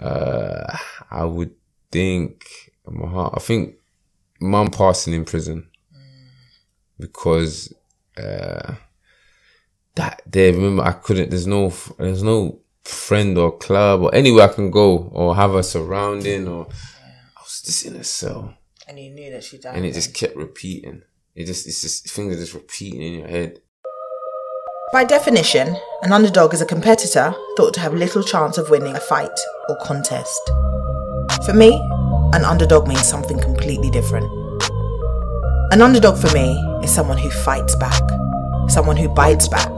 I would think, in my heart, I think mum passing in prison, because that day, remember, I couldn't, there's no friend or club or anywhere I can go or have a surrounding, or I was just in a cell. And you knew that she died. And it just kept repeating. It's just things are just repeating in your head. By definition, an underdog is a competitor thought to have little chance of winning a fight or contest. For me, an underdog means something completely different. An underdog for me is someone who fights back, someone who bites back,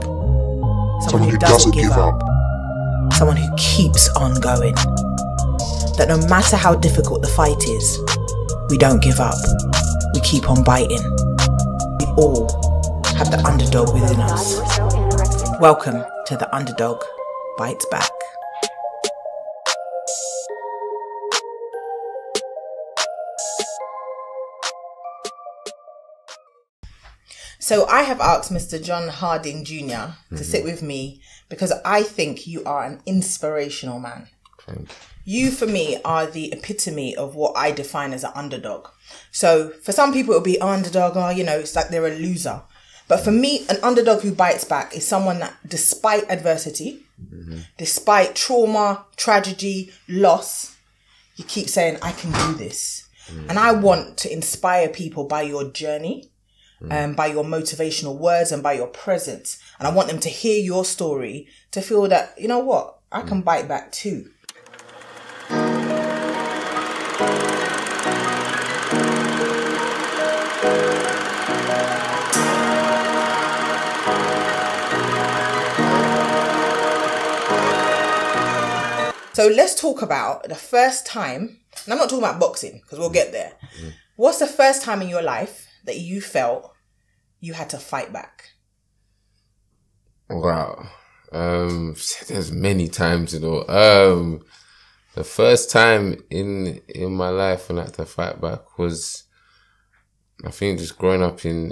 someone who doesn't give up, someone who keeps on going. That no matter how difficult the fight is, we don't give up, we keep on biting. We all have the underdog within us. Welcome to The Underdog Bites Back. So I have asked Mr. John Harding Jr. to sit with me because I think you are an inspirational man. Thanks. You, for me, are the epitome of what I define as an underdog. So for some people, it'll be underdog, it's like they're a loser. But for me, an underdog who bites back is someone that, despite adversity, despite trauma, tragedy, loss, you keep saying, I can do this. And I want to inspire people by your journey, by your motivational words and by your presence. And I want them to hear your story to feel that, you know what, I can bite back too. So let's talk about the first time, and I'm not talking about boxing because we'll get there. What's the first time in your life that you felt you had to fight back? Wow. There's many times, the first time in my life when I had to fight back was, I think, just growing up in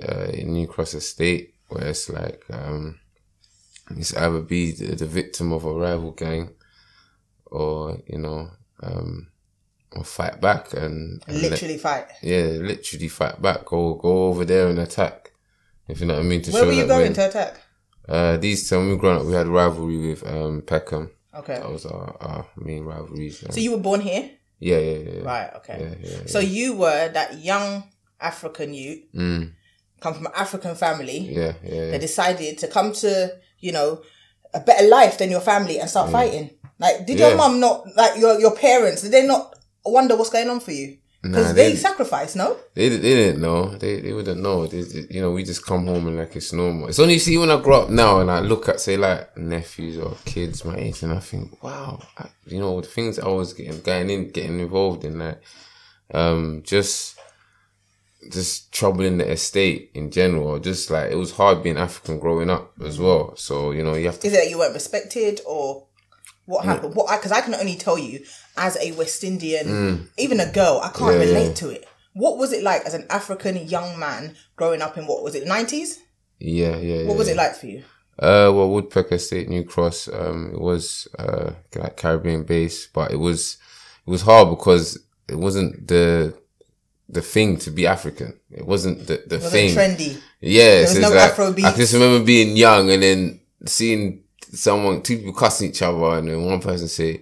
New Cross Estate, where it's like, it's either be the victim of a rival gang or, or fight back and literally fight. Yeah, literally fight back, or go over there and attack, if you know what I mean. To Where were you going when, to attack? When we were growing up, we had a rivalry with Peckham. Okay. That was our main rivalry. So you were born here? Yeah. Right, okay. Yeah. So you were that young African youth, come from an African family. Yeah. That decided to come to, a better life than your family and start fighting. Like, did your mum not, like your parents, did they not wonder what's going on for you? Because they sacrificed, no? They didn't know. They wouldn't know. We just come home and like it's normal. It's only, when I grow up now and I look at, say, like, nephews or kids my age, and I think, wow, the things I was getting involved in, like, just troubling the estate in general. Just like, it was hard being African growing up as well. So, you have to... Is it that you weren't respected, or... What happened? Because I can only tell you as a West Indian, even a girl, I can't relate to it. What was it like as an African young man growing up in, what was it, the 90s? Yeah. What was it like for you? Woodpecker Estate, New Cross, it was like Caribbean based, but it was hard because it wasn't the thing to be African. It wasn't the thing. It wasn't trendy. Yeah, there was no Afrobeat. I just remember being young and then seeing two people cussing each other, and then one person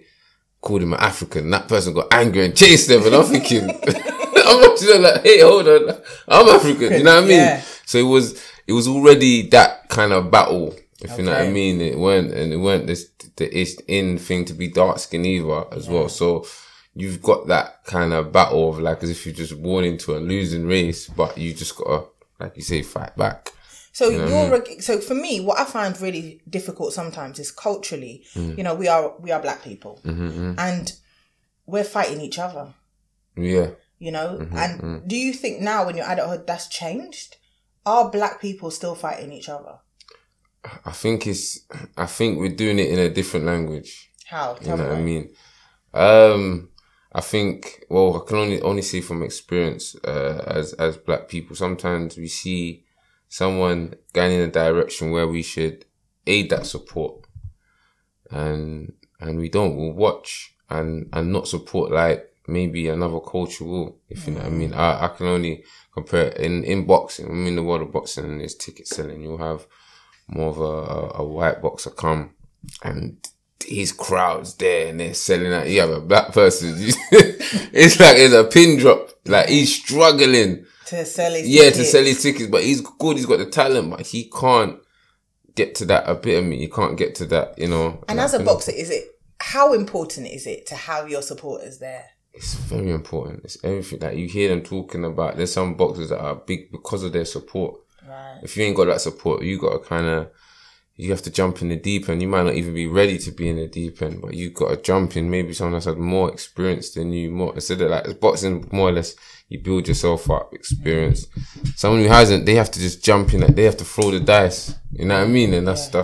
called him an African, and that person got angry and chased them, and I'm thinking, I'm not like, hey, hold on, I'm African, you know what I mean? Yeah. So it was already that kind of battle, if you know what I mean. It weren't this in thing to be dark skin either as well. So you've got that kind of battle of like, as if you're just born into a losing race, but you just gotta, like you say, fight back. So so for me, what I find really difficult sometimes is culturally, we are black people and we're fighting each other. Yeah. And do you think now when you're adulthood that's changed? Are black people still fighting each other? I think we're doing it in a different language. How? Tell me what I mean? I think, well, I can only see from experience as black people, sometimes we see someone going in a direction where we should aid that support, and we don't. We'll watch and not support like maybe another culture will, if you know what I mean. I can only compare in boxing. I mean, the world of boxing and there's ticket selling. You'll have more of a white boxer come and his crowd's there and they're selling out. You have a black person. It's like it's a pin drop. Like he's struggling to sell his tickets. Yeah, to sell his tickets. But he's good. He's got the talent, but he can't get to that epitome. He can't get to that, you know. And as a boxer, is it, how important is it to have your supporters there? It's very important. It's everything that you hear them talking about. There's some boxers that are big because of their support. Right. If you ain't got that support, you got to kind of, you have to jump in the deep end. You might not even be ready to be in the deep end, but you got to jump in. Maybe someone that's had more experience than you. More instead of like boxing, more or less, you build yourself up, experience. Someone who hasn't, they have to just jump in. Like they have to throw the dice. You know what I mean? And that's the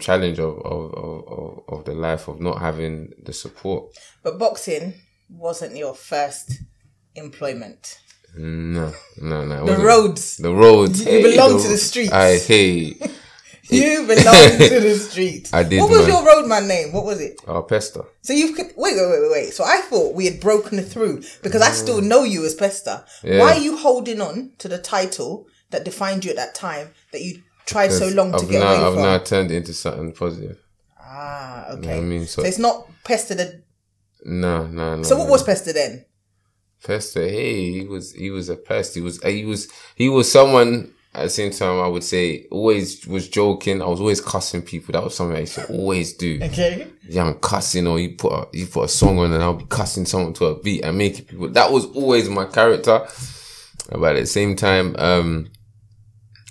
challenge of the life of not having the support. But boxing wasn't your first employment. No. The roads. You belong to the streets. You belong to the streets. I did. What was your roadman name? What was it? Pester. So you've wait. So I thought we had broken through because I still know you as Pester. Yeah. Why are you holding on to the title that defined you at that time that you tried so long to get away from? I've now turned it into something positive. Ah, okay. You know what I mean? So it's not Pester. No. So what was Pester then? Pester, he was a pest. He was someone at the same time, I would say, always was joking. I was always cussing people. That was something I used to always do. Okay. Yeah, I'm cussing, or you put a song on and I'll be cussing someone to a beat and making people. That was always my character. But at the same time, you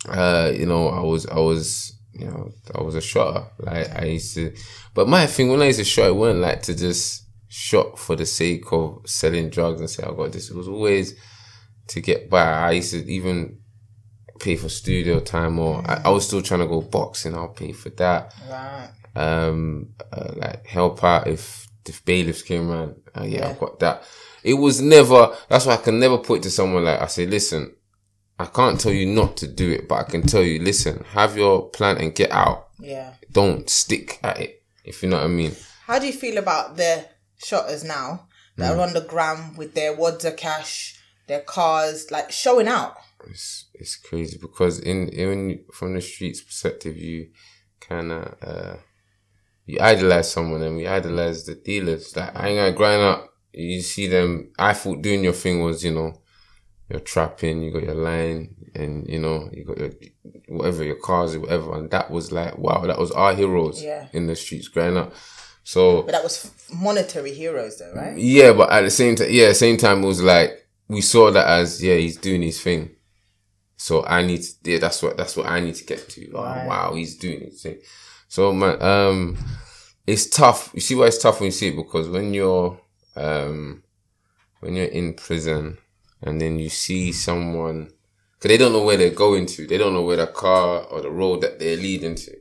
know, I was a shotter. Like I used to, but my thing when I used to shot, it wasn't like to just shot for the sake of selling drugs and say I got this. It was always to get by. I used to even pay for studio time, or I was still trying to go boxing. I'll pay for that. Right. Like help out if bailiffs came around. Yeah, I've got that. It was never. That's why I can never put it to someone like I say, listen, I can't tell you not to do it, but I can tell you, listen, have your plan and get out. Yeah. Don't stick at it. If you know what I mean. How do you feel about the shotters now that are on the gram with their wads of cash, their cars, like showing out? It's crazy because in from the streets perspective, you kind of you idolize someone, and we idolize the dealers. Like I ain't gonna grind up. You see them. I thought doing your thing was, you know, you're trapping, you got your line, and you know you got your whatever, your cars or whatever, and that was like wow, that was our heroes in the streets growing up. So, but that was monetary heroes though, right? Yeah, but at the same time, it was like, we saw that as, yeah, he's doing his thing. So I need to, yeah, that's what I need to get to. Right. Oh, wow, he's doing his thing. So man, it's tough. You see why it's tough when you see it? Because when you're in prison and then you see someone, cause they don't know where they're going to. They don't know where the car or the road that they're leading to.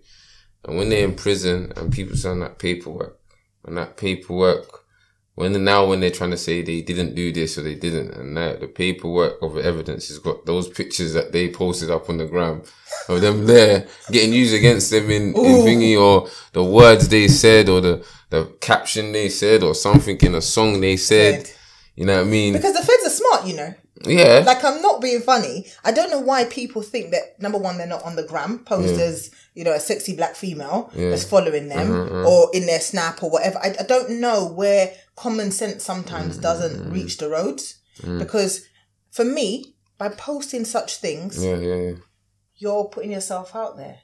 And when they're in prison and people sign that paperwork, and that paperwork, when they're trying to say they didn't do this or they didn't, and that the paperwork of evidence has got those pictures that they posted up on the gram of them there getting used against them in thingy, or the words they said, or the caption they said, or something in a song they said. You know what I mean? Because the feds are smart, you know. Yeah. Like, I'm not being funny. I don't know why people think that, number one, they're not on the gram posed as, you know, a sexy black female that's following them or in their snap or whatever. I don't know where common sense sometimes doesn't reach the roads because for me, by posting such things, you're putting yourself out there.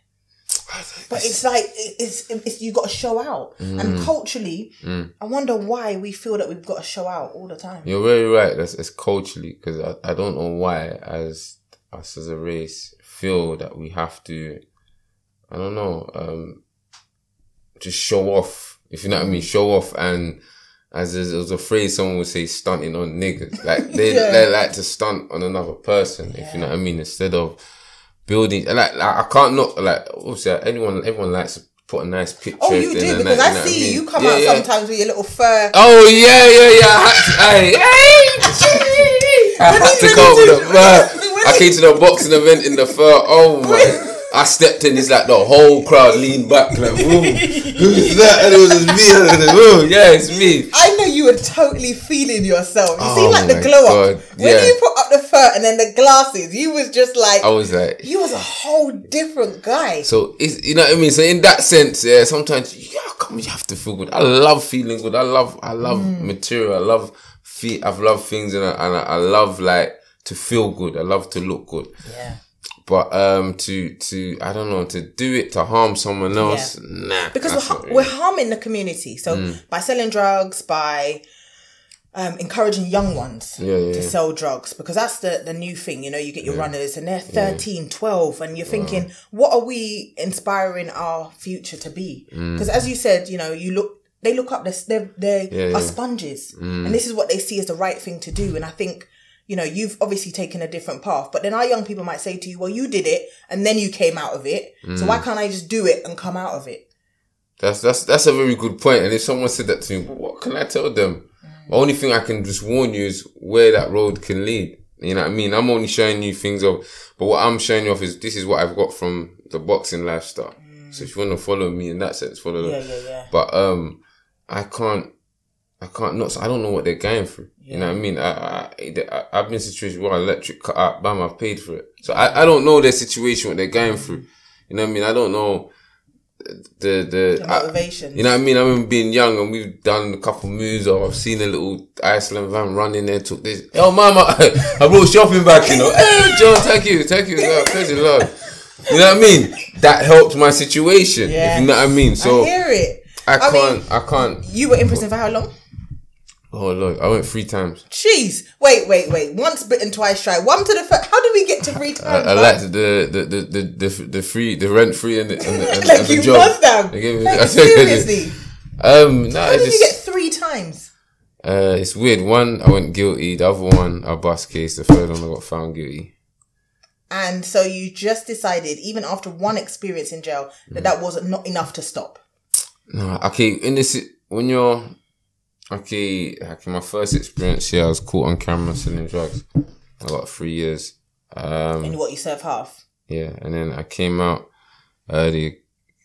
But it's like, it's you got to show out. And culturally, I wonder why we feel that we've got to show out all the time. You're very right. It's culturally, because I don't know why as us as a race feel that we have to, I don't know, just show off, if you know what I mean, show off. And as there was a phrase someone would say, stunting on niggas. Like, they like to stunt on another person, if you know what I mean, instead of building, like I can't not, like obviously everyone likes to put a nice picture. Oh, you do, because I see you come out sometimes with your little fur. Oh yeah. I had to go with the fur. I came to the boxing event in the fur. Oh my I stepped in, it's like the whole crowd leaned back, like, who's that? And it was just me. Yeah, it's me. I know you were totally feeling yourself. You seemed like the glow up. When you put up the fur and then the glasses, you was just like... I was like... You was a whole different guy. So, it's, you know what I mean? So, in that sense, yeah, sometimes, you have to feel good. I love feeling good. I love material. I love things, and I love, like, to feel good. I love to look good. Yeah. But to do it to harm someone else, nah. Because we're harming the community. So by selling drugs, by encouraging young ones to sell drugs, because that's the new thing. You know, you get your runners and they're 13, 12, and you're thinking, what are we inspiring our future to be? Because as you said, you know, they look up, they are sponges. And this is what they see as the right thing to do. And I think, you know, you've obviously taken a different path, but then our young people might say to you, well, you did it and then you came out of it. So why can't I just do it and come out of it? That's a very good point. And if someone said that to me, well, what can I tell them? The only thing I can just warn you is where that road can lead. You know what I mean? I'm only showing you things of, but what I'm showing you off is this is what I've got from the boxing lifestyle. So if you want to follow me in that sense, follow them. But, I don't know what they're going through. You know what I mean? I've been in situations where electric cut out, bam, I've paid for it. So I don't know their situation, what they're going through. You know what I mean? I don't know the motivation. You know what I mean? I remember being young and we've done a couple moves, or I've seen a little Iceland van run in there, took this. Oh, mama, I brought shopping back, you know. Hey, John, thank you. Love, pleasure, love. You know what I mean? That helped my situation. Yeah. If you know what I mean? So I hear it. I can't. You were in prison for how long? Oh, look, I went 3 times. Jeez. Wait. Once bitten, twice shy. One to the first. How did we get to 3 times? I liked the rent-free and like the job. Like you buzzed them. Seriously. How did you get 3 times? It's weird. One, I went guilty. The other one, I bust case. The third one, I got found guilty. And so you just decided, even after one experience in jail, that wasn't not enough to stop? No, okay. My first experience here, I was caught on camera selling drugs. I got 3 years. And what, you serve half? Yeah, and then I came out early.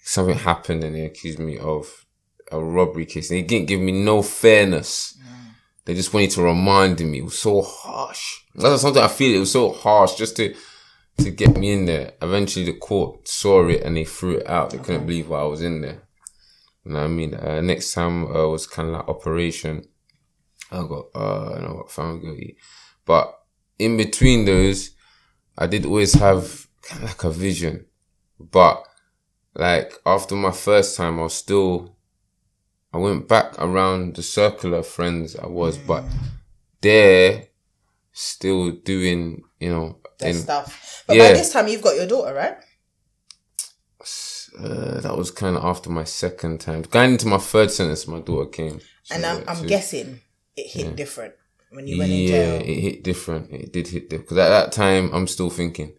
Something happened and they accused me of a robbery case. They didn't give me no fairness. They just wanted to remind me. It was so harsh. That's something I feel. It was so harsh just to get me in there. Eventually the court saw it and they threw it out. They couldn't believe why I was in there. You know what I mean? Next time was kind of like operation. I got found guilty. But in between those, I did always have kind of like a vision. But like after my first time, I went back around the circular friends I was, but they're still doing, you know. Their stuff. But by this time, you've got your daughter, right? That was kind of after my second time. Going into my third sentence, my daughter came. And I'm guessing it hit different when you went in jail. Yeah, it hit different. It did hit different. Because at that time, I'm still thinking.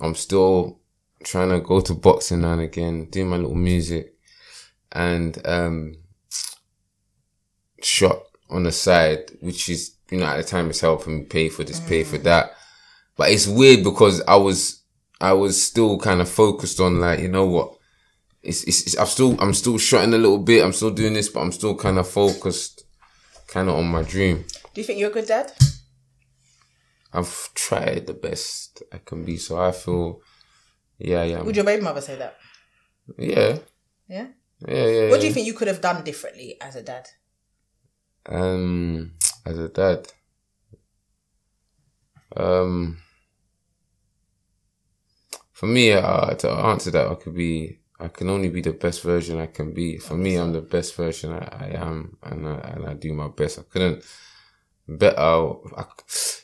I'm still trying to go to boxing now and again, do my little music. And shot on the side, which is, you know, at the time, it's helping me pay for this, pay for that. But it's weird because I was still kind of focused on, like, you know what, I'm still shutting a little bit. I'm still doing this, but I'm still kind of focused, kind of on my dream. Do you think you're a good dad? I've tried the best I can be, so I feel, yeah. Would your baby mother say that? Yeah. Yeah? Yeah. What do you think you could have done differently as a dad? For me, to answer that, I can only be the best version I can be. For me, I'm the best version I am, and I do my best. I couldn't better.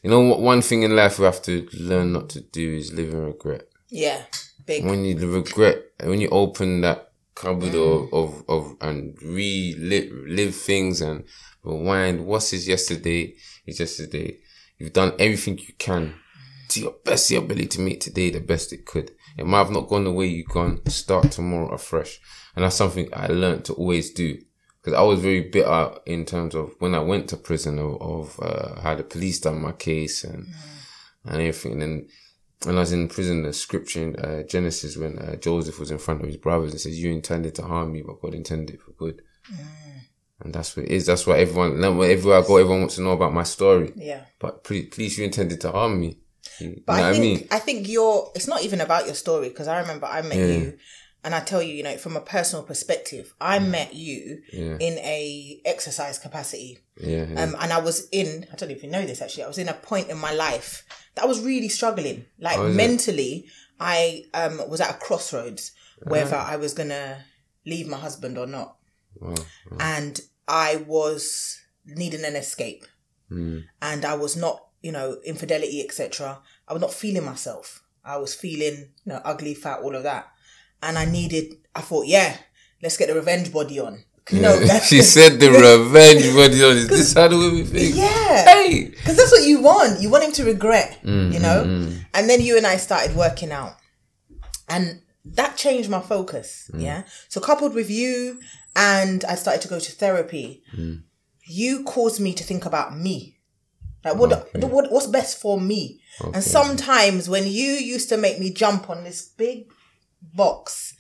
You know what? One thing in life we have to learn not to do is live in regret. Yeah, big. When you open that cupboard and relive things and rewind, what is yesterday is yesterday. You've done everything you can. To your best your ability to make today the best it could. It might have not gone the way you've gone. Start tomorrow afresh. And that's something I learned to always do. Because I was very bitter in terms of when I went to prison, how the police done my case and everything. And when I was in prison, the scripture in Genesis, when Joseph was in front of his brothers and says, you intended to harm me, but God intended it for good. Mm. And that's what it is. That's what everyone, everywhere I go, everyone wants to know about my story. Yeah. But please, you intended to harm me. I think it's not even about your story, because I remember I met you, and I tell you, you know, from a personal perspective, I met you in a exercise capacity. And I was in, I don't even know this actually, I was in a point in my life that I was really struggling. Like mentally, I was at a crossroads, whether I was going to leave my husband or not. And I was needing an escape. And I was not, you know, infidelity, etc. I was not feeling myself. I was feeling, you know, ugly, fat, all of that. And I thought, let's get the revenge body on. You know, she said the revenge body on. Is this how the women think? Yeah. Hey. Because that's what you want. You want him to regret, you know? And then you and I started working out. And that changed my focus, yeah? So coupled with you, and I started to go to therapy, you caused me to think about me. Like, what's best for me? Okay. And sometimes when you used to make me jump on this big box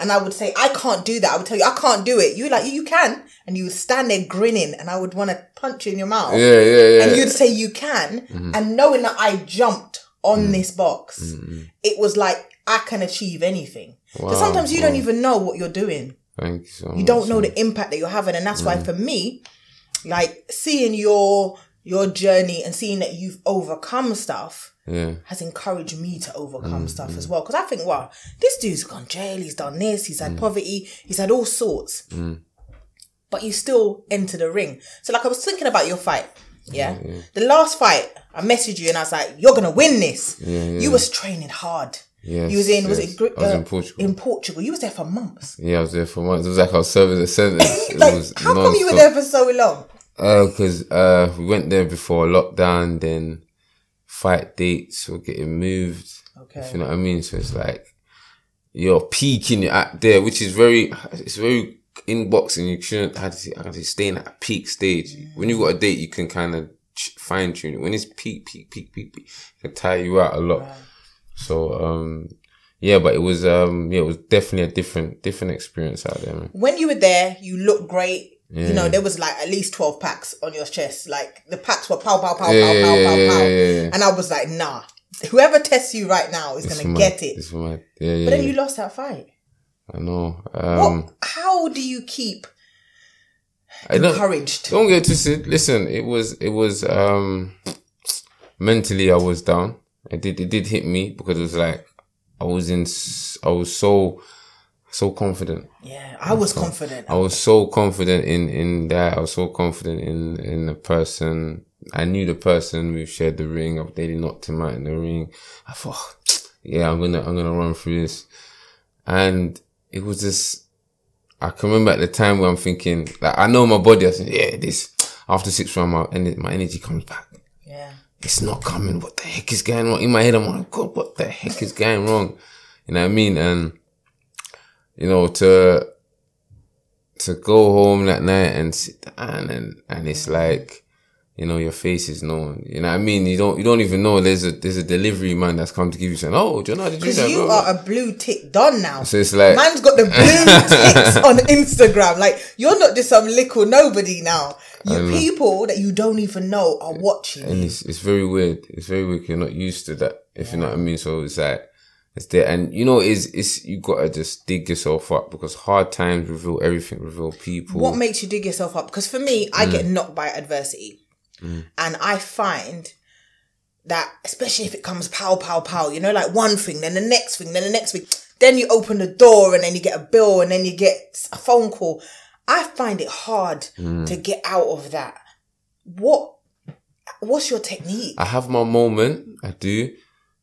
and I would say, I can't do that. I would tell you, I can't do it. You were like, you can. And you would stand there grinning and I would want to punch you in your mouth. Yeah. And you'd say, you can. And knowing that I jumped on this box, it was like, I can achieve anything. Wow. So sometimes you don't even know what you're doing. Thank you so much. You don't know the impact that you're having. And that's why for me, like, seeing your journey and seeing that you've overcome stuff has encouraged me to overcome stuff as well. Because I think, wow, this dude's gone jail, he's done this, he's had poverty, he's had all sorts. But you still enter the ring. So like, I was thinking about your fight, the last fight, I messaged you and I was like, you're going to win this. You was training hard. Yes, you was in, I was in Portugal. You was there for months. Yeah, I was there for months. It was like I was serving a sentence. Like, how come you were there for so long? Because we went there before lockdown, then fight dates were getting moved. Okay. If you know what I mean? So it's like you're peaking at there, which is very in boxing. You shouldn't have to stay in that peak stage. When you've got a date, you can kind of fine tune it. When it's peak, it can tire you out a lot. Right. So but it was definitely a different experience out there, man. When you were there, you looked great. Yeah. You know, there was like at least 12 packs on your chest. Like the packs were pow, pow, pow. And I was like, nah, whoever tests you right now is going to get it. But then you lost that fight. I know. How do you keep encouraged? Don't get twisted. Listen, it was mentally I was down. It did hit me because it was like, I was so confident. Yeah, I was confident. I was so confident in that. I was so confident in the person. I knew the person. We shared the ring. They knocked him out in the ring. I thought, I'm gonna run through this. And it was just, I can remember at the time where I'm thinking, like, I know my body. I think, this after 6 rounds, my energy comes back. Yeah, it's not coming. What the heck is going wrong? In my head, I'm like, God, what the heck is going wrong? You know what I mean? And you know, to go home that night and sit down and it's like, you know, your face is known. You know what I mean? You don't even know there's a delivery man that's come to give you something. Oh, do you know how to do that? Because you are a blue tick done now. So it's like, man's got the blue ticks on Instagram. Like, you're not just some little nobody now. You people that you don't even know are watching. And it's very weird. It's very weird. You're not used to that, if you know what I mean. So it's like, it's there, and you know, you gotta just dig yourself up, because hard times reveal everything, reveal people. What makes you dig yourself up? Because for me, I get knocked by adversity, and I find that, especially if it comes pow, pow, pow, you know, like one thing, then the next thing, then the next thing, then you open the door, and then you get a bill, and then you get a phone call. I find it hard to get out of that. What's your technique? I have my moment. I do.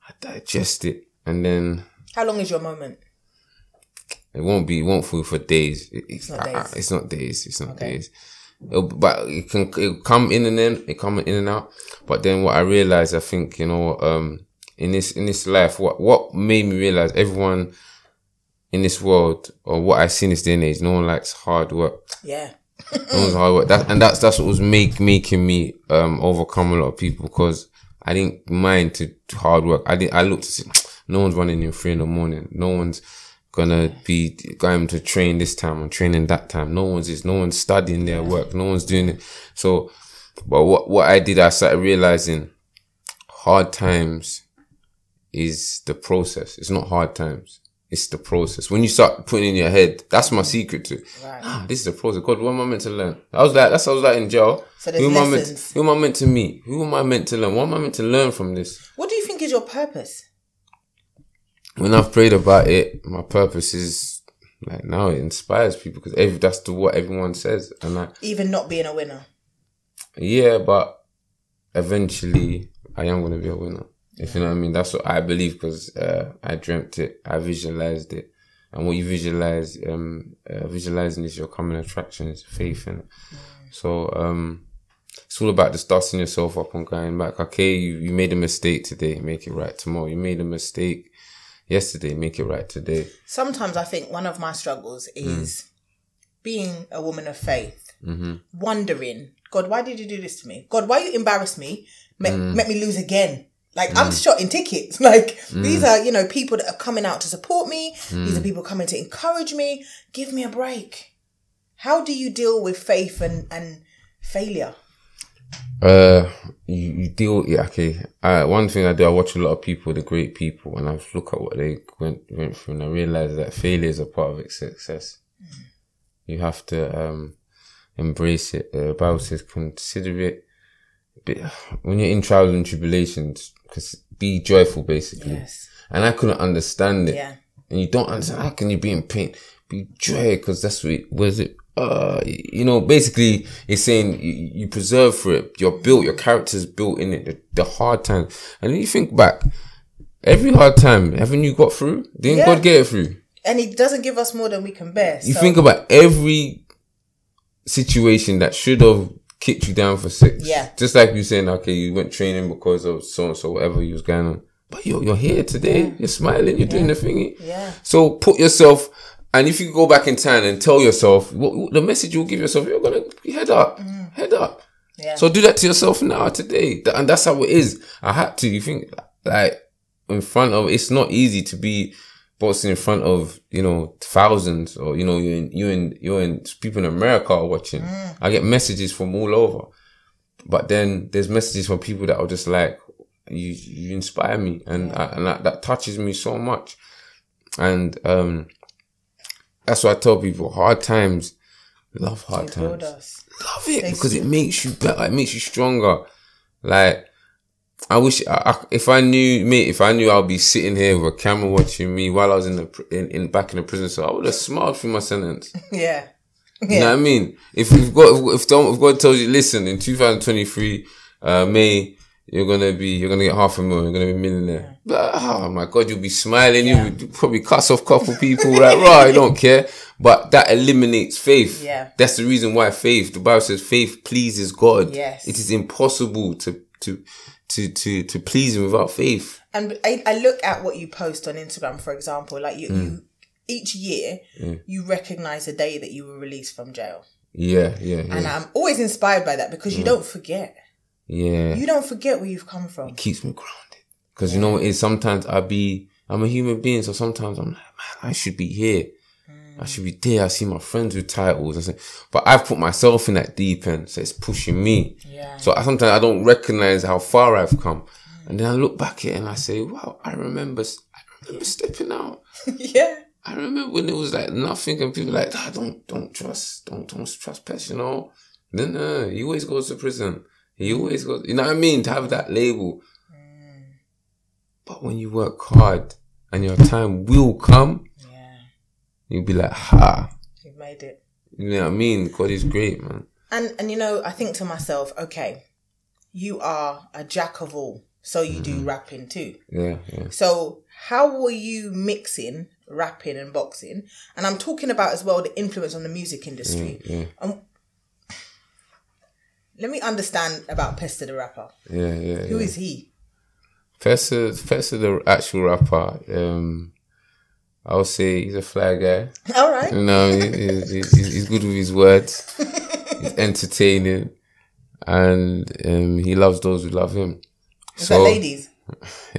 I digest it. And then, how long is your moment? It won't feel for days. It's not days. But it'll come in and then it come in and out. But then what I realized, I think, you know, in this life, what made me realize everyone in this world, or what I see in this day and age, no one likes hard work. Yeah. No one's hard work. That's what was making me overcome a lot of people, because I didn't mind to hard work. I looked to see, no one's running in 3 in the morning. No one's gonna be going to train this time and training that time. No one's studying their work. No one's doing it. So, but what I did, I started realizing hard times is the process. It's not hard times. It's the process. When you start putting in your head, that's my secret to it. Right. Ah, this is the process. God, what am I meant to learn? I was like in jail. So there's lessons. Who am I meant to meet? Who am I meant to learn? What am I meant to learn from this? What do you think is your purpose? When I've prayed about it, my purpose is, like, now it inspires people, because that's what everyone says. And like, even not being a winner. Yeah, but eventually I am going to be a winner. If you know what I mean, that's what I believe, because I dreamt it, I visualized it, and what you visualize, visualizing is your coming attraction, is faith in it. So it's all about just dusting yourself up and going back. Okay, you made a mistake today, make it right tomorrow. You made a mistake yesterday, make it right today. Sometimes I think one of my struggles is being a woman of faith, wondering, God, why did you do this to me? God, why you embarrass me? Make me lose again. Like, I'm shorting tickets. Like, these are, you know, people that are coming out to support me. These are people coming to encourage me. Give me a break. How do you deal with faith and failure? You deal... Yeah, okay. One thing I do, I watch a lot of people, the great people, and I look at what they went through, and I realise that failure is a part of success. You have to embrace it. The Bible says, consider it. But when you're in trials and tribulations, because be joyful, basically. Yes. And I couldn't understand it. Yeah. And you don't understand, how can you be in pain? Be joy, because that's what it was. You know, basically, it's saying you preserve for it. You're built, your character's built in it, the hard time. And then you think back, every hard time, haven't you got through? Didn't God get it through? And he doesn't give us more than we can bear. You think about every situation that should have kicked you down for 6. Yeah. Just like you saying, okay, you went training because of so-and-so, whatever you was going on. But you're here today. Yeah. You're smiling. You're doing the thingy. Yeah. So put yourself, and if you go back in time and tell yourself, the message you'll give yourself, you're going to head up. Head up. Yeah. So do that to yourself now, today. And that's how it is. I had to. You think, like, in front of, it's not easy to be boxing in front of, you know, thousands, or, you know, you're in people in America are watching. I get messages from all over, but then there's messages from people that are just like, you inspire me, and that touches me so much. And that's why I tell people, hard times, love hard times, love it, because it makes you better, it makes you stronger. Like, I wish if I knew I'll be sitting here with a camera watching me while I was back in the prison cell, I would have smiled through my sentence. Yeah. You know what I mean? If God tells you, listen, in 2023 May, you're gonna get £5 million, you're gonna be a millionaire. But, oh my God, you'll be smiling. Yeah. You would probably cuss off a couple people like, right, I don't care. But that eliminates faith. Yeah. That's the reason why faith. The Bible says faith pleases God. Yes. It is impossible to please him without faith. And I look at what you post on Instagram, for example, like you each year you recognize the day that you were released from jail. Yeah. And I'm always inspired by that, because you don't forget. Yeah. You don't forget where you've come from. It keeps me grounded. Because you know what it is, sometimes I'm a human being, so sometimes I'm like, man, I should be here. I should be there. I see my friends with titles. I say, but I've put myself in that deep end, so it's pushing me. Yeah. So sometimes I don't recognize how far I've come, and then I look back at it and I say, "Wow, I remember stepping out." Yeah. I remember when it was like nothing, and people were like, ah, "Don't trust Pest," you know. No, he always goes to prison. He always goes. You know what I mean? To have that label. But when you work hard, and your time will come. You'll be like, ha. You've made it. You know what I mean? God is great, man. And you know, I think to myself, okay, you are a jack of all. So you do rapping too. Yeah. So how were you mixing rapping and boxing? And I'm talking about as well the influence on the music industry. Yeah. Let me understand about Pester the rapper. Yeah. Who is he? Pester the actual rapper, I would say he's a fly guy. All right. You know, he's good with his words. He's entertaining. And he loves those who love him. So ladies.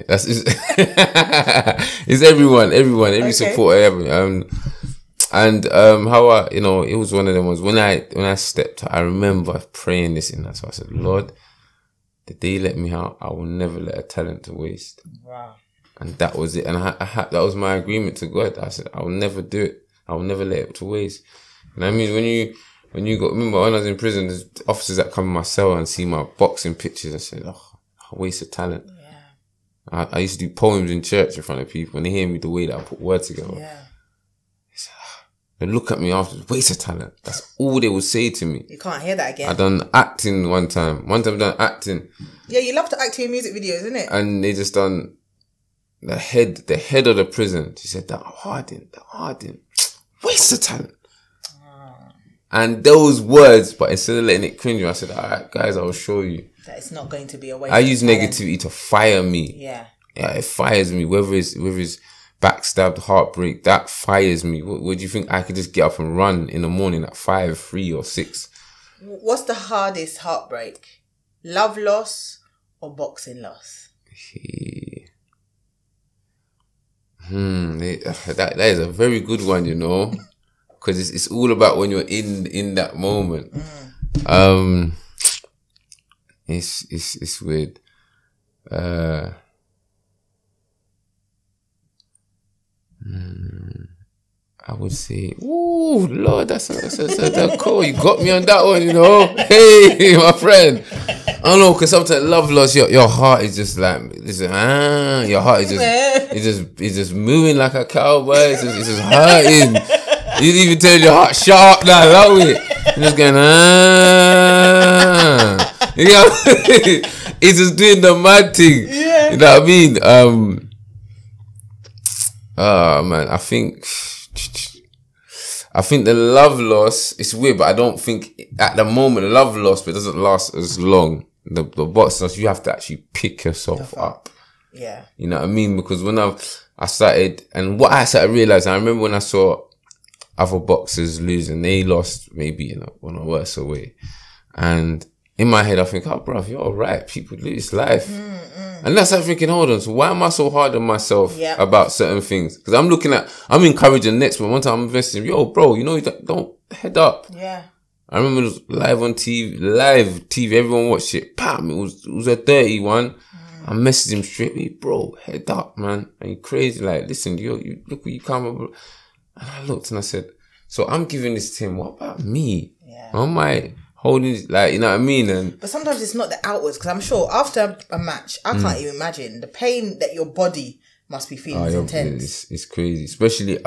That's it's everyone, every supporter, how I, you know, it was one of them ones when I stepped, I remember praying this in that. So I said, Lord, the day you let me out, I will never let a talent to waste. Wow. And that was it. And that was my agreement to God. I said, I will never do it. I will never let it to waste. And I mean, remember when I was in prison, there's officers that come in my cell and see my boxing pictures and say, oh, I waste of talent. Yeah. I used to do poems in church in front of people and they hear me the way that I put words together. Yeah. They look at me afterwards, waste of talent. That's all they will say to me. You can't hear that again. I done acting one time. One time I done acting. Yeah, you love to act in your music videos, isn't it? And they just done the head of the prison. She said, that hardened. Waste of talent. And those words, but instead of letting it cringe, I said, all right, guys, I'll show you that it's not going to be a waste. I use negativity to fire me. Yeah. Yeah, it fires me. Whether it's backstabbed, heartbreak, that fires me. What do you think? I could just get up and run in the morning at 5, 3 or 6. What's the hardest heartbreak? Love loss or boxing loss? That is a very good one, you know. Because it's all about when you're in that moment. It's weird. I would say, ooh, Lord, that's cool. You got me on that one, you know. Hey, my friend. I don't know, because sometimes love loss, your heart is just like, your heart is just, it's just moving like a cowboy. It's just hurting. You didn't even tell your heart, shut up now, love it. You're just going, ah. You know what I mean? It's just doing the mad thing. Yeah. You know what I mean? Man, I think the love loss, it's weird, but I don't think at the moment, love loss, but it doesn't last as long. The box loss, you have to actually pick yourself up. Yeah. You know what I mean? Because when I started, and what I started realizing, I remember when I saw other boxers losing, they lost maybe in a worse way, and in my head I think, oh bruv, you're all right, people lose life. And that's how I'm thinking, hold on, so why am I so hard on myself about certain things? Because I'm encouraging next one time, I'm investing, yo bro, you know, you don't head up. Yeah. I remember it was live on TV, everyone watched it, bam, it was a dirty one. I messaged him straight, hey bro, head up man, are you crazy? Like, listen, you look what you come up. And I looked and I said, so I'm giving this to him, what about me? Yeah. Am I holding this, like, you know what I mean? And but sometimes it's not the outwards, because I'm sure after a match, I can't even imagine the pain that your body must be feeling. Is intense. It's crazy. Especially,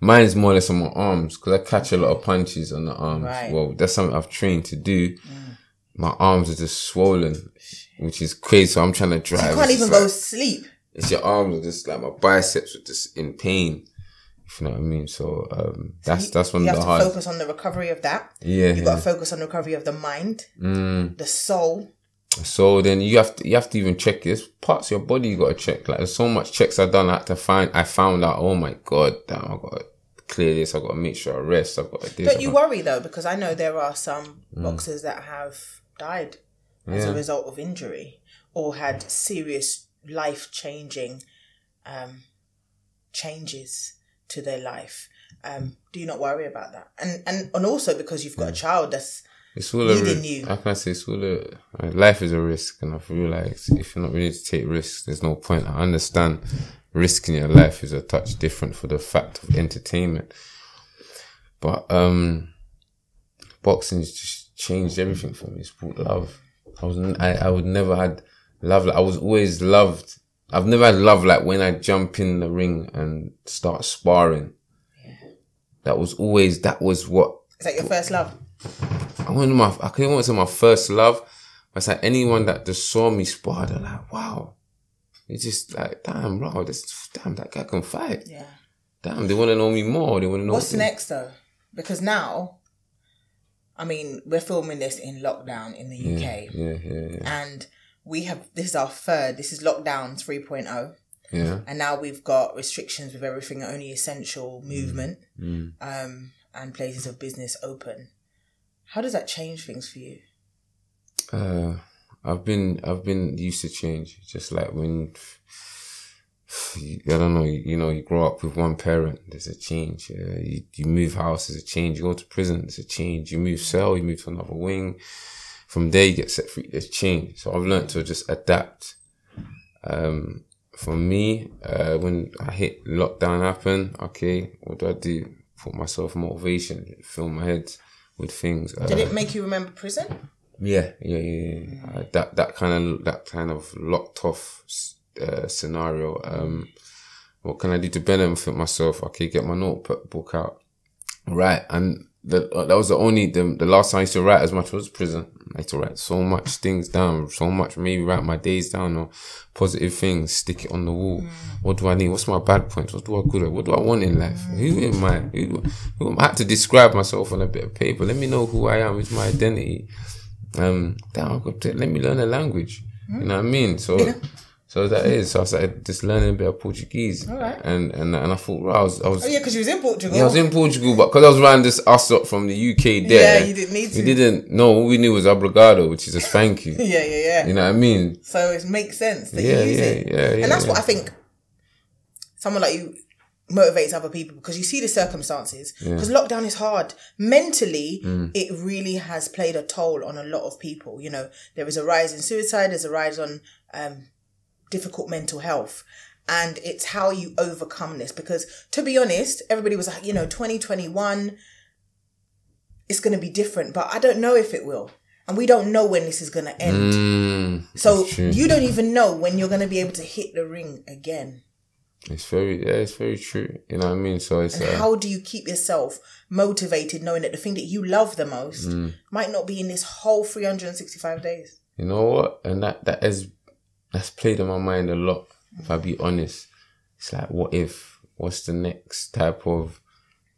mine's more or less on my arms, because I catch a lot of punches on the arms. Right. Well, that's something I've trained to do. My arms are just swollen, which is crazy. So I'm trying to drive. So you can't even go sleep. It's your arms are just like, my biceps are just in pain. You know what I mean? So that's one of the hard. You have to focus on the recovery of that. Yeah, you got to focus on the recovery of the mind, the soul. So then you have to even check this parts of your body. You got to check. Like, there's so much checks I've done. I found out. Oh my God, damn! I got to clear this. I got to make sure I rest. I've got to do. Don't you worry though, because I know there are some boxers that have died as a result of injury or had serious life-changing changes to their life. Do you not worry about that? And also because you've got a child that's leading you. I can say it's all life is a risk, and I've realised if you're not ready to take risks, there's no point. I understand risking your life is a touch different for the fact of entertainment. But boxing's just changed everything for me. It's brought love. I would never had love. I was always loved. I've never had love like when I jump in the ring and start sparring. Yeah. That was what. Is that your first love? I couldn't want to say my first love, but it's like anyone that just saw me spar, they're like, wow. It's just like, damn, bro, damn, that guy can fight. Yeah. Damn, they want to know me more. They want to know what's next though, because now, I mean, we're filming this in lockdown in the UK, and this is lockdown 3.0. Yeah. And now we've got restrictions with everything, only essential movement, and places of business open. How does that change things for you? I've been used to change. Just like when, I don't know, you grow up with one parent, there's a change. You move house, there's a change. You go to prison, there's a change. You move cell, you move to another wing. From there, you get set free, there's change. So I've learned to just adapt. For me, when I hit lockdown happen, okay, what do? Put myself motivation, fill my head with things. Did it make you remember prison? Yeah. That kind of locked off scenario. What can I do to benefit myself? Okay, get my notebook out, right? And that was the last time I used to write as much was prison. I used to write so much things down, maybe write my days down or positive things, stick it on the wall. What do I need? What's my bad points? What do I good at? What do I want in life? Who am I? I had to describe myself on a bit of paper. Let me know who I am. It's my identity. Let me learn a language. You know what I mean? So I started just learning a bit of Portuguese. All right. And I thought, well, I was... Oh, yeah, because you was in Portugal. Yeah, I was in Portugal, but because I was around this us up from the UK there. Yeah, you didn't need to. No, all we knew was obrigado, which is a thank you. Yeah. You know what I mean? So it makes sense that you use it. Yeah. And that's what I think someone like you motivates other people, because you see the circumstances. Because lockdown is hard. Mentally, it really has played a toll on a lot of people. You know, there is a rise in suicide, there's a rise on... difficult mental health, and it's how you overcome this, because to be honest, everybody was like, 2021 it's going to be different, but I don't know if it will, and we don't know when this is going to end. So you don't even know when you're going to be able to hit the ring again. It's very true, you know what I mean? So it's how do you keep yourself motivated, knowing that the thing that you love the most might not be in this whole 365 days? You know what, and that's played on my mind a lot, if I be honest. It's like, what if? What's the next type of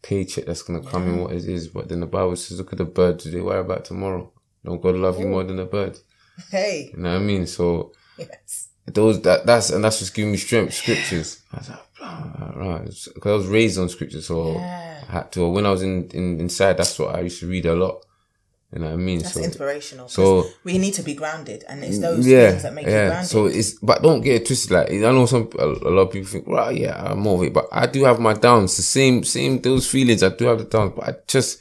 paycheck that's going to come in, what it is? But then the Bible says, look at the birds. Do they worry about tomorrow? Don't God love you more than a bird? Hey. You know what I mean? So, that's what's giving me strength, scriptures. I was like, right. Because I was raised on scriptures, so I had to. When I was inside, that's what I used to read a lot. You know what I mean? That's inspirational. So we need to be grounded, and it's those things that make you grounded. So but don't get it twisted. Like, I know a lot of people think, well, yeah, I'm over it, but I do have my downs. The same those feelings. I do have the downs, but I just,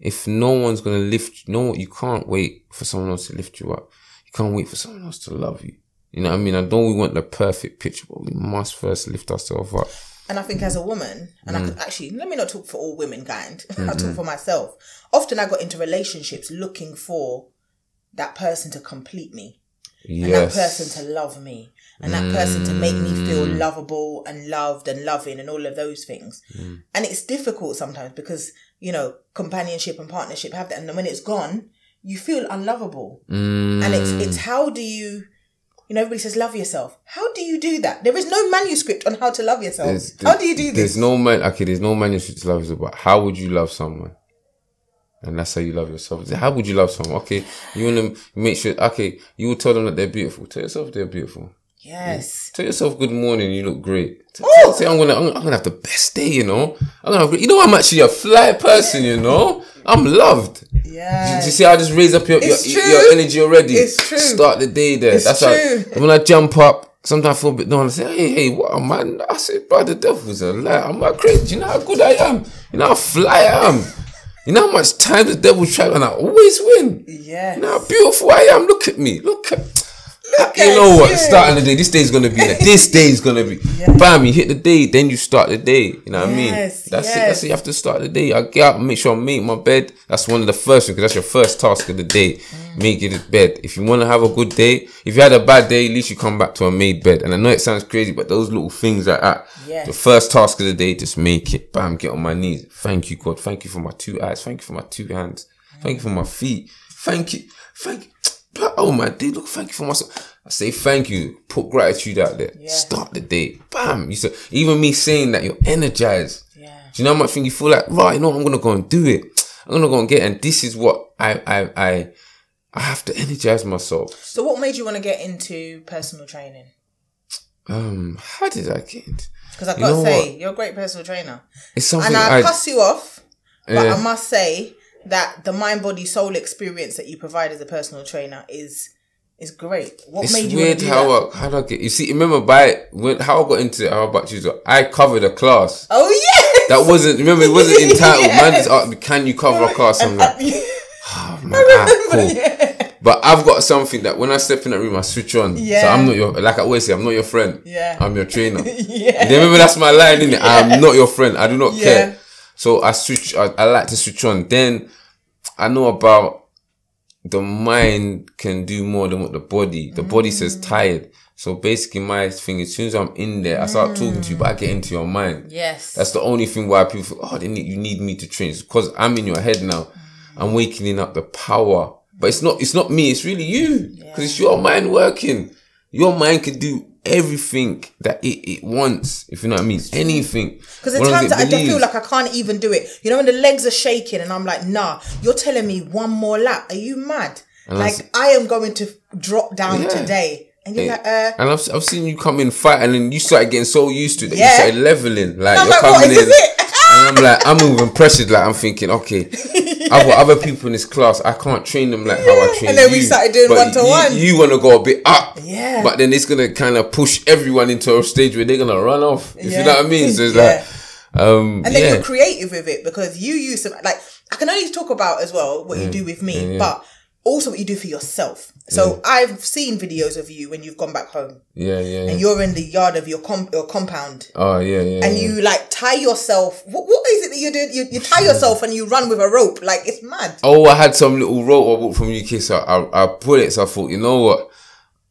if no one's gonna lift, you can't wait for someone else to lift you up. You can't wait for someone else to love you. You know what I mean? I know we want the perfect picture, but we must first lift ourselves up. And I think as a woman, and I could actually, let me not talk for all women, kind. I'll talk for myself. Often I got into relationships looking for that person to complete me. Yes. And that person to love me. And that person to make me feel lovable and loved and loving and all of those things. And it's difficult sometimes because, companionship and partnership have that. And then when it's gone, you feel unlovable. And it's how do you... everybody says, love yourself. How do you do that? There is no manuscript on how to love yourself. How do you do this? There's no manuscript to love yourself, but how would you love someone? And that's how you love yourself. How would you love someone? Okay, you want to make sure, okay, you will tell them that they're beautiful. Tell yourself they're beautiful. Yes. Tell yourself good morning, you look great. Say, I'm gonna have the best day, I'm actually a fly person, I'm loved. Yeah. Do you see how I just raise up your energy already? It's true. Start the day there. That's true. When I jump up, sometimes I feel a bit down. I say, hey, what, man? I say, bro, the devil's a lie. I'm not crazy. Do you know how good I am? You know how fly I am? You know how much time the devil tried and I always win? Yeah. You know how beautiful I am? Look at me. Starting the day, this day is going to be like, bam, you hit the day, then you start the day, what I mean? That's it, you have to start the day. I get up and make sure I make my bed. That's one of the first things, because that's your first task of the day, make your bed. If you want to have a good day, if you had a bad day, at least you come back to a made bed. And I know it sounds crazy, but those little things like that, the first task of the day, just make it, bam, get on my knees. Thank you, God. Thank you for my two eyes. Thank you for my two hands. Thank you for my feet. Thank you. Oh my day, look, thank you for myself. I say thank you. Put gratitude out there. Yeah. Start the day. Bam. Even me saying that, you're energized. Yeah. Do you know how much thing you feel like, right, I'm gonna go and do it. I'm gonna go and get it. And this is what I have to energize myself. So what made you want to get into personal training? How did I get into? Because I gotta say, you're a great personal trainer. It's something. And I cuss you off, but I must say that the mind, body, soul experience that you provide as a personal trainer is It's great. What it's made you weird do how that? How do I get? You see, remember how I got into it? How about you? I covered a class. Oh yeah. That wasn't. Remember, it wasn't entitled. Yes. Man just asked me, "Can you cover a class?" I'm like, "Oh man, cool." Yeah. But I've got something that when I step in that room, I switch on. Yeah. So I'm not your, like I always say, I'm not your friend. Yeah. I'm your trainer. Yeah. You remember that's my line, innit? Yeah. I'm not your friend. I do not care. So I switch. I like to switch on. Then I know about. The mind can do more than what the body. The body says tired. So basically my thing is, as soon as I'm in there, I start talking to you, but I get into your mind. Yes. That's the only thing why people think, oh, you need me to train. It's because I'm in your head now. I'm waking up the power. But it's not me. It's really you. Because it's your mind working. Your mind can do everything that it wants, if you know what I mean. Anything. Because at times I don't feel like I can't even do it. You know, when the legs are shaking and I'm like, nah, you're telling me one more lap. Are you mad? And like, I am going to drop down today. And you're like, And I've seen you come in fight and then you started getting so used to it that you started leveling. Like, you're like, coming in. And I'm like, I'm even pressured. Like, I'm thinking, okay, I've got other people in this class. I can't train them like how I train you. And then we started doing one-to-one. You want to go a bit up. Yeah. But then it's going to kind of push everyone into a stage where they're going to run off. If you know what I mean? So it's like... and then you're creative with it because you use some... Like, I can only talk about as well what you do with me, but also what you do for yourself. So I've seen videos of you when you've gone back home. Yeah, yeah. And you're in the yard of your compound. Oh, yeah, yeah. And you like tie yourself. What is it that you do? You tie yourself and you run with a rope. Like, it's mad. Oh, I had some little rope I bought from UK. So I put it. So I thought, you know what?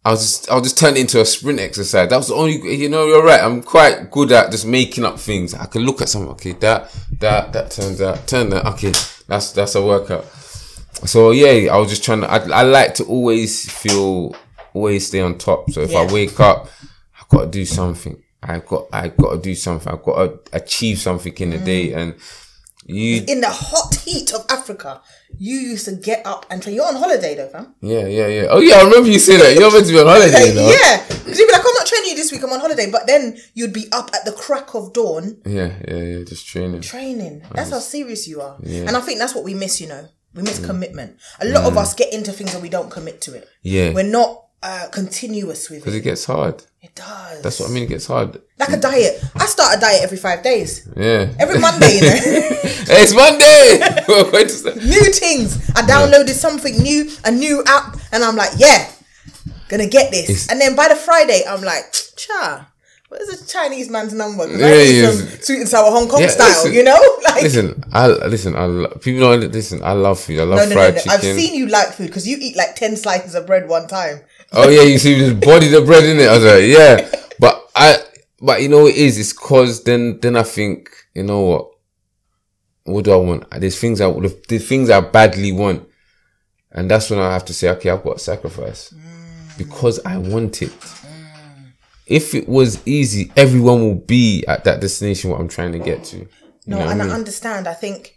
I'll just turn it into a sprint exercise. That was the only, you know, you're right. I'm quite good at just making up things. I can look at something. Okay, that turns out, turn that. Okay, that's a workout. So yeah, I was just trying to. I like to always stay on top. So if I wake up, I've got to do something. I've got to do something. I've got to achieve something in the day. And you, in the hot heat of Africa, you used to get up and train. You're on holiday though, fam. Yeah, yeah, yeah. Oh yeah, I remember you saying that. You're meant to be on holiday though. Yeah, because you'd be like, I'm not training you this week. I'm on holiday. But then you'd be up at the crack of dawn. Yeah, yeah, yeah. Just training. Training. That's how serious you are. Yeah. And I think that's what we miss. You know. We miss commitment. A lot of us get into things and we don't commit to it. Yeah. We're not continuous with it. Because it gets hard. It does. That's what I mean, it gets hard. Like a diet. I start a diet every 5 days. Yeah. Every Monday, you know. Hey, it's Monday! New things. I downloaded something new, a new app, and I'm like, yeah, gonna get this. And then by the Friday, I'm like, cha. Where's the Chinese man's number? Yeah, yeah. Sweet and sour Hong Kong style, listen, you know? Like, I love food. I love fried chicken. I've seen you like food because you eat like 10 slices of bread one time. Oh yeah, you see you just body the bread in it. I was like, yeah. But you know what it is, it's cause then I think, you know what do I want? There's things I badly want. And that's when I have to say, okay, I've got to sacrifice. Because I want it. If it was easy, everyone will be at that destination what I'm trying to get to. No, and I understand. I think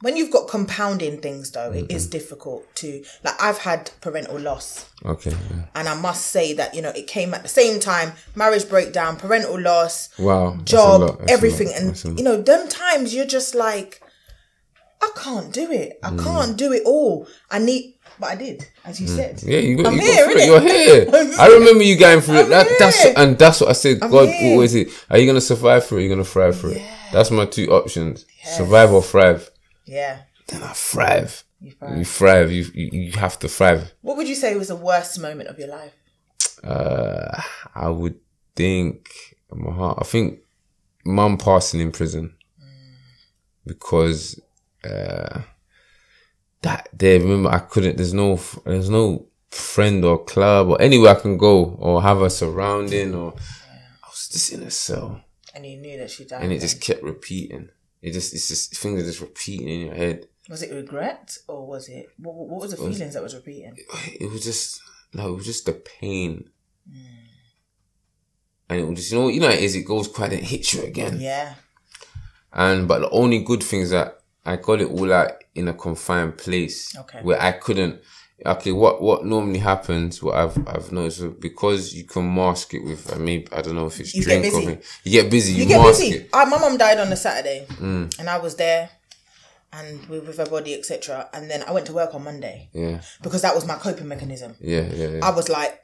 when you've got compounding things, though, it is difficult to... Like, I've had parental loss. Okay. Yeah. And I must say that, you know, it came at the same time. Marriage breakdown, parental loss, job, everything. And, you know, them times you're just like, I can't do it. I can't do it all. I need... But I did, as you said. Yeah, I'm here, innit? You're here. I remember you going through it. That's what I said. God always is. Are you going to survive through it? Are you going to thrive through it? That's my two options. Yes. Survive or thrive. Yeah. Then I thrive. You thrive. You thrive. You have to thrive. What would you say was the worst moment of your life? I would think, my heart, I think mum passing in prison. Because... that day, remember, I couldn't, there's no friend or club or anywhere I can go or have a surrounding or I was just in a cell. And you knew that she died. And it just kept repeating. It's just things are just repeating in your head. Was it regret or was it, what was the feelings that was repeating? It was just, no, it was just the pain. And it was just, you know it is, it goes quiet and hits you again. Yeah. But the only good thing is that I got it all out in a confined place where I couldn't. Okay, what normally happens? What I've noticed because you can mask it with. I mean, I don't know if it's drink or you get busy. You mask it. My mum died on a Saturday, and I was there. and with her body, etc. And then I went to work on Monday. Yeah. Because that was my coping mechanism. Yeah. I was like,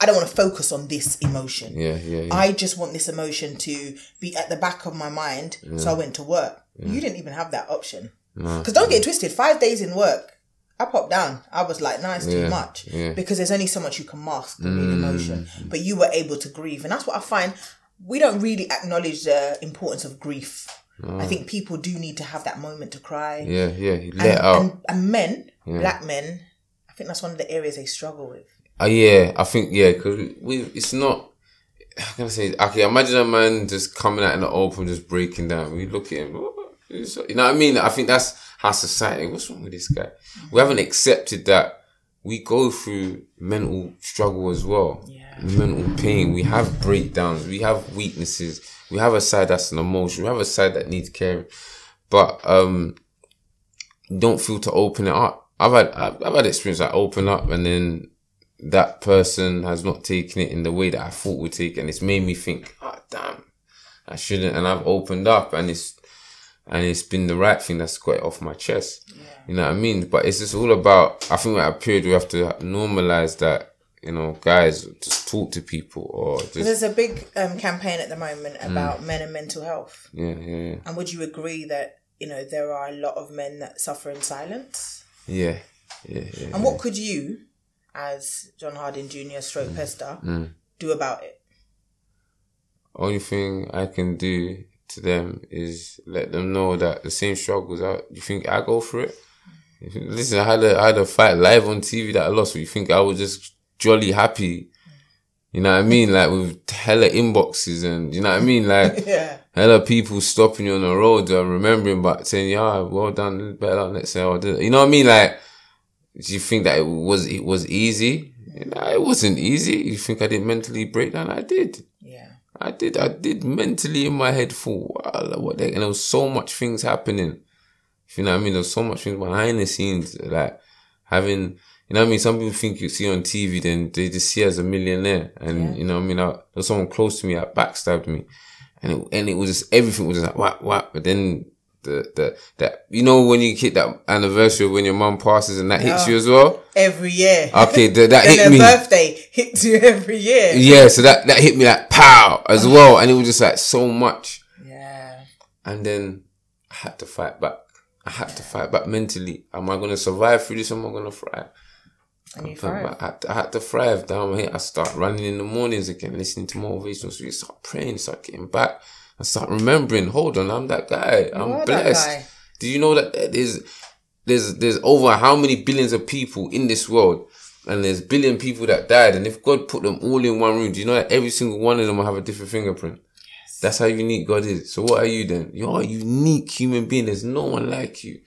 I don't want to focus on this emotion. Yeah. I just want this emotion to be at the back of my mind. Yeah. So I went to work. Yeah. You didn't even have that option. Because no, don't get it twisted. 5 days in work, I popped down. I was like, no, it's too much. Yeah. Because there's only so much you can mask the real emotion. But you were able to grieve. And that's what I find. We don't really acknowledge the importance of grief. No. I think people do need to have that moment to cry. Yeah. Let out. And men, black men, I think that's one of the areas they struggle with. Because it's not, how can I say, okay, imagine a man just coming out in the open, just breaking down. We look at him, you know what I mean? I think that's how society, what's wrong with this guy? We haven't accepted that we go through mental struggle as well. Yeah. Mental pain. We have breakdowns. We have weaknesses. We have a side that's an emotion. We have a side that needs caring. But don't feel to open it up. I've had experience that I open up and then that person has not taken it in the way that I thought would take it, and it's made me think, oh damn, I shouldn't, and I've opened up, and it's been the right thing that's got it off my chest. Yeah. You know what I mean? But it's just all about, I think at a period we have to normalise that, you know, guys, just talk to people or just... There's a big campaign at the moment about men and mental health. Yeah. And would you agree that, you know, there are a lot of men that suffer in silence? Yeah. And what could you, as John Harding Jr. / Pester, do about it? Only thing I can do to them is let them know that the same struggles, you think I go through it? Listen, I had a fight live on TV that I lost, but you think I was just jolly happy? You know what I mean? Like, with hella inboxes and, you know what I mean? Like, hella people stopping you on the road and remembering, but saying, yeah, well done, better luck next time. You know what I mean? Like, do you think that it was easy? No, it wasn't easy. You think I didn't mentally break down? I did. Yeah. I did mentally in my head fall. And there was so much things happening. You know what I mean? There was so much things behind the scenes. Like having, you know what I mean? Some people think you see on TV, then they just see as a millionaire. And you know what I mean? There was someone close to me that backstabbed me. And it was just, everything was just like, what? But then... That you know, when you hit that anniversary when your mum passes and that hits you as well every year. Okay, that hit me. Her birthday hits you every year. Yeah, so that hit me like pow as well, and it was just like so much. Yeah. And then I had to fight back. I had to fight back mentally. Am I going to survive through this? Or am I going to thrive? And you thrive. I had to thrive down here. I start running in the mornings again, listening to motivational speakers, start praying, start getting back. I start remembering, hold on, I'm that guy. I'm blessed. Guy. Do you know that there's over how many billions of people in this world, and there's billion people that died, and if God put them all in one room, do you know that every single one of them will have a different fingerprint? Yes. That's how unique God is. So what are you then? You're a unique human being. There's no one like you.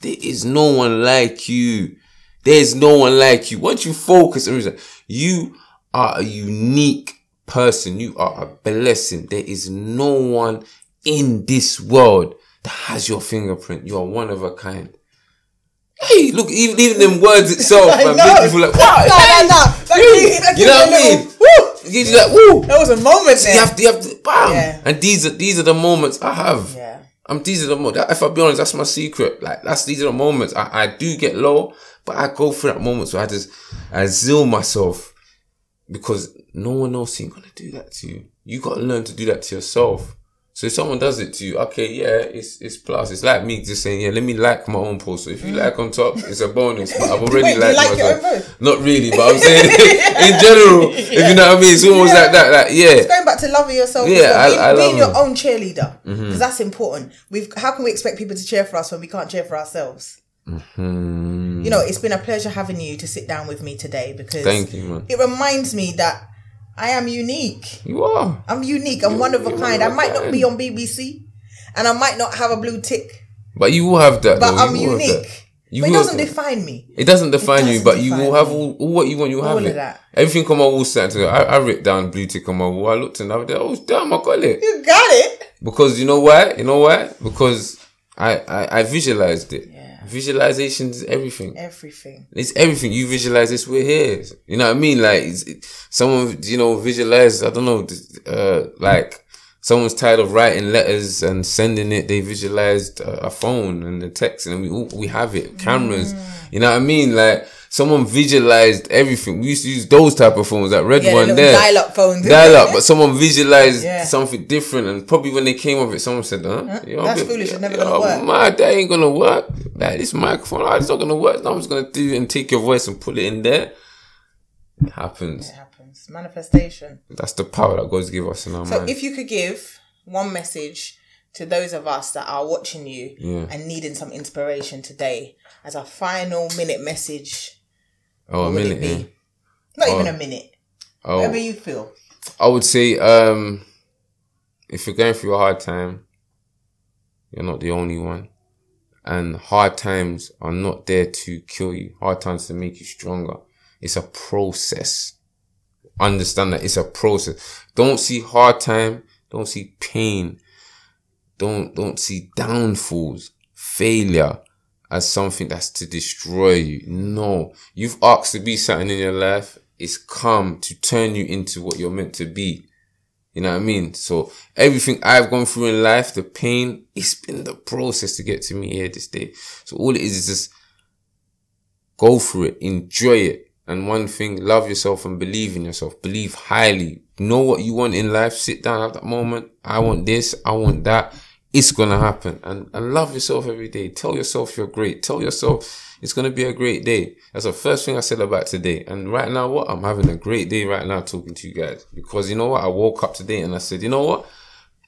There is no one like you. There's no one like you. Once you focus on reason, you are a unique person, you are a blessing. There is no one in this world that has your fingerprint. You are one of a kind. Hey, look, even them words itself, man, make people like, wow, you know what I mean? Woo! You like, woo! That was a moment. So you have to, bam. Yeah. And these are the moments I have. Yeah. These are the moments. If I be honest, that's my secret. Like, these are the moments. I do get low, but I go through that moment. So I zeal myself. Because no one else ain't going to do that to you. You got to learn to do that to yourself. So if someone does it to you, okay, it's plus. It's like me just saying, let me like my own post. So if you like on top, it's a bonus. But I've already liked myself. Not really, but I'm saying in general, if you know what I mean, it's almost like that. Like, it's going back to loving yourself. Yeah, I love being your own cheerleader. Because that's important. How can we expect people to cheer for us when we can't cheer for ourselves? You know, it's been a pleasure having you to sit down with me today because thank you, man. It reminds me that I am unique. You are. I'm unique. I'm one of a kind. I might not be on BBC and I might not have a blue tick. But you will have that. But I'm unique. But it doesn't define me. It doesn't define you, but you will have all what you want. You have it. All of that. Everything on my wall started to go. I ripped down blue tick on my wall. I looked and I was like, oh, damn, I got it. You got it. Because you know why? You know why? Because I visualized it. Yeah. Visualization is everything. Everything. It's everything. You visualize this, we're here. You know what I mean? Like, someone, you know, visualize, I don't know, like, someone's tired of writing letters and sending it. They visualized a phone and the text, and we have it. Cameras, you know what I mean? Like, someone visualized everything. We used to use those type of phones, that red one there. Dial-up phones. Dial-up, but someone visualized something different, and probably when they came up with it, someone said, that's foolish, it's never going to work. That ain't going to work. Like, this microphone, it's not going to work. I'm just going to do and take your voice and put it in there. It happens. It happens. Manifestation. That's the power that God's give us in our mind. So if you could give one message to those of us that are watching you and needing some inspiration today as a final minute message... Oh, a minute. Not even a minute. Whatever you feel. I would say, if you're going through a hard time, you're not the only one. And hard times are not there to kill you. Hard times to make you stronger. It's a process. Understand that it's a process. Don't see hard time. Don't see pain. Don't see downfalls, failure as something that's to destroy you. No. You've asked to be something in your life. It's come to turn you into what you're meant to be. You know what I mean? So everything I've gone through in life, the pain, it's been the process to get to me here this day. So all it is just go through it, enjoy it. And one thing, love yourself and believe in yourself. Believe highly. Know what you want in life. Sit down at that moment. I want this. I want that. It's going to happen. And love yourself every day. Tell yourself you're great. Tell yourself it's going to be a great day. That's the first thing I said about today. And right now, what? I'm having a great day right now talking to you guys. Because you know what? I woke up today and I said, you know what?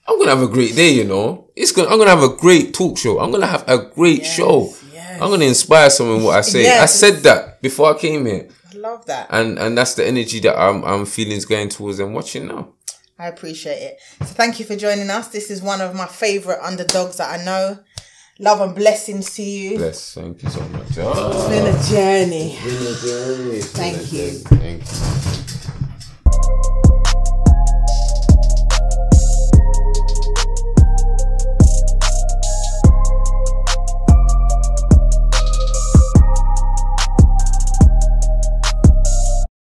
I'm going to have a great day, you know. I'm going to have a great talk show. I'm going to have a great show. Yes. I'm going to inspire someone with what I say. Yes. I said that before I came here. I love that. And that's the energy that I'm feeling is going towards and watching now. I appreciate it. So thank you for joining us. This is one of my favourite underdogs that I know. Love and blessings to you. Bless. Thank you so much. It's been a journey. Thank you. Thank you.